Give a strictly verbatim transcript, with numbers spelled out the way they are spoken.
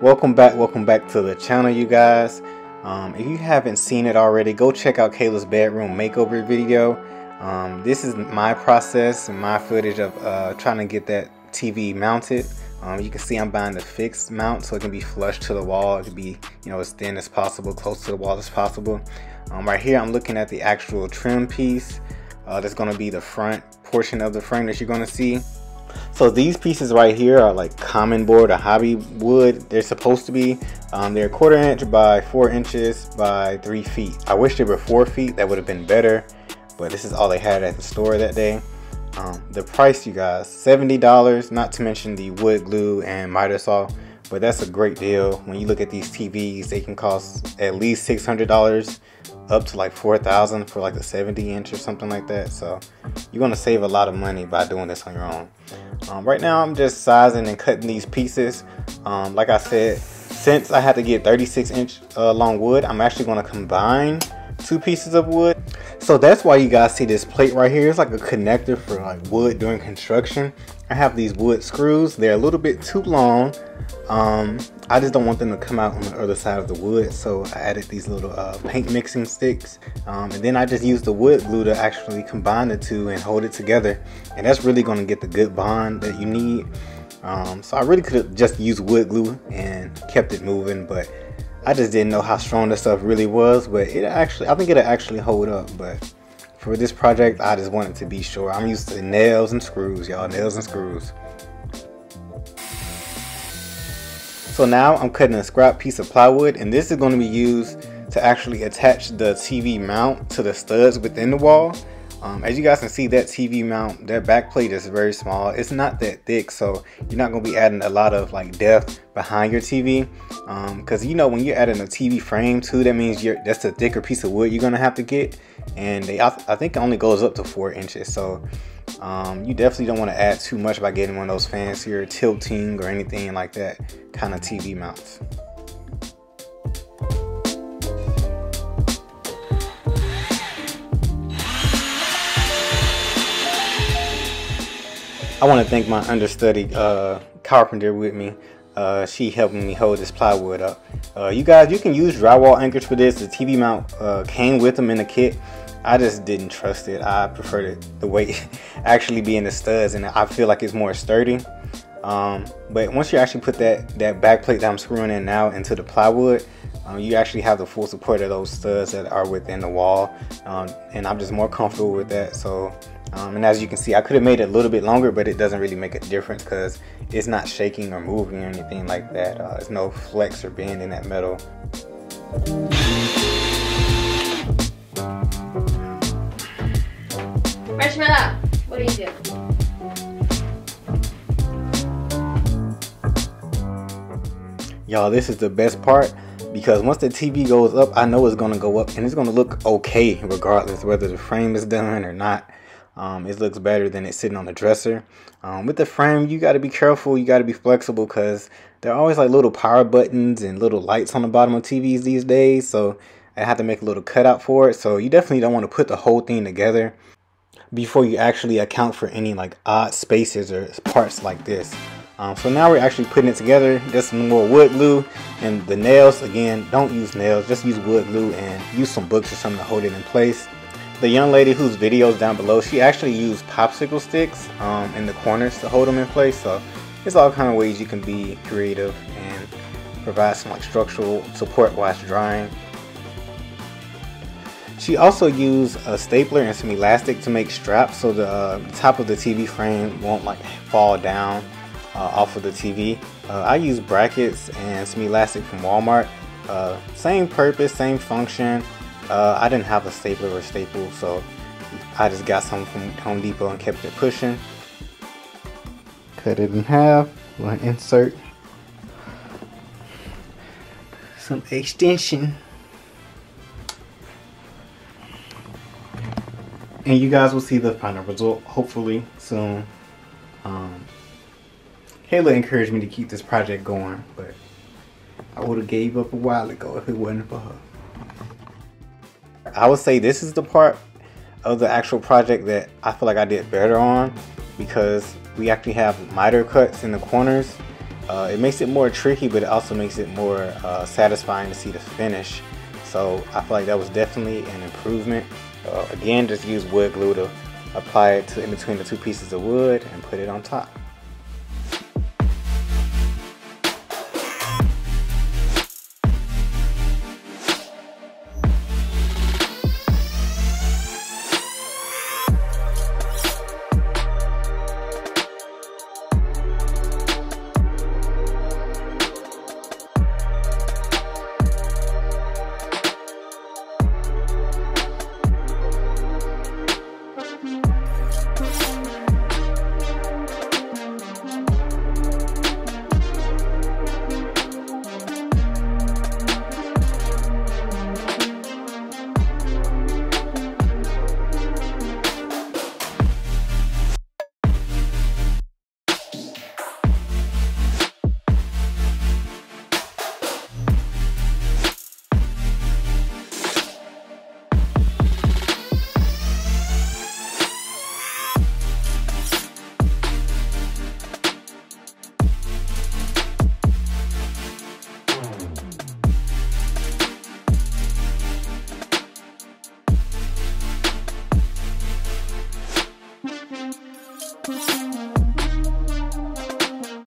Welcome back, welcome back to the channel, you guys. Um, if you haven't seen it already, go check out Kayla's bedroom makeover video. Um, this is my process and my footage of uh, trying to get that T V mounted. Um, you can see I'm buying the fixed mount so it can be flush to the wall. It can be, you know, as thin as possible, close to the wall as possible. Um, right here, I'm looking at the actual trim piece. Uh, that's going to be the front portion of the frame that you're going to see. So these pieces right here are like common board or hobby wood. They're supposed to be. Um, they're a quarter inch by four inches by three feet. I wish they were four feet. That would have been better. But this is all they had at the store that day. Um, the price, you guys, seventy dollars, not to mention the wood glue and miter saw. But that's a great deal. When you look at these T Vs, they can cost at least six hundred dollars, up to like four thousand dollars for like a seventy inch or something like that. So you're going to save a lot of money by doing this on your own. Um, right now, I'm just sizing and cutting these pieces. Um, like I said, since I had to get thirty-six inch uh, long wood, I'm actually going to combine two pieces of wood. So that's why you guys see this plate right here. It's like a connector for like wood during construction. I have these wood screws. They're a little bit too long. Um, I just don't want them to come out on the other side of the wood, so I added these little uh, paint mixing sticks, um, and then I just used the wood glue to actually combine the two and hold it together, and that's really going to get the good bond that you need. Um, so I really could have just used wood glue and kept it moving, but I just didn't know how strong this stuff really was. But it actually, I think it'll actually hold up, but for this project I just wanted to be sure. I'm used to nails and screws, y'all, nails and screws. So now I'm cutting a scrap piece of plywood, and this is going to be used to actually attach the T V mount to the studs within the wall. Um, as you guys can see, that T V mount, that back plate is very small. It's not that thick, so you're not going to be adding a lot of like depth behind your T V, because um, you know, when you're adding a T V frame too, that means you're that's a thicker piece of wood you're going to have to get, and they I, th I think it only goes up to four inches. So Um, you definitely don't want to add too much by getting one of those fancier tilting or anything like that kind of T V mounts. I want to thank my understudy uh, carpenter with me. Uh, she helping me hold this plywood up. Uh, you guys, you can use drywall anchors for this. The T V mount uh, came with them in the kit. I just didn't trust it. I preferred it the weight actually being the studs, and I feel like it's more sturdy. Um, but once you actually put that that back plate that I'm screwing in now into the plywood, um, you actually have the full support of those studs that are within the wall, um, and I'm just more comfortable with that. So, um, and as you can see, I could have made it a little bit longer, but it doesn't really make a difference because it's not shaking or moving or anything like that. Uh, there's no flex or bend in that metal. Marshmallow, what do you do? Y'all, this is the best part, because once the T V goes up, I know it's going to go up and it's going to look okay regardless whether the frame is done or not. Um, it looks better than it's sitting on the dresser. Um, with the frame, you got to be careful. You got to be flexible because there are always like little power buttons and little lights on the bottom of T Vs these days. So I have to make a little cutout for it. So you definitely don't want to put the whole thing together before you actually account for any like odd spaces or parts like this. Um, so now we're actually putting it together. Just some more wood glue and the nails. Again, don't use nails, just use wood glue and use some books or something to hold it in place. The young lady whose videos down below, she actually used popsicle sticks um, in the corners to hold them in place. So there's all kind of ways you can be creative and provide some like structural support while it's drying. She also used a stapler and some elastic to make straps so the uh, top of the T V frame won't like fall down uh, off of the T V. Uh, I used brackets and some elastic from Walmart. Uh, same purpose, same function. Uh, I didn't have a stapler or staple, so I just got some from Home Depot and kept it pushing. Cut it in half. We'll insert some extension. And you guys will see the final result hopefully soon. Um, Kayla encouraged me to keep this project going, but I would have gave up a while ago if it wasn't for her. I would say this is the part of the actual project that I feel like I did better on, because we actually have miter cuts in the corners. Uh, it makes it more tricky, but it also makes it more uh, satisfying to see the finish. So I feel like that was definitely an improvement. Uh, again, just use wood glue to apply it to in between the two pieces of wood and put it on top.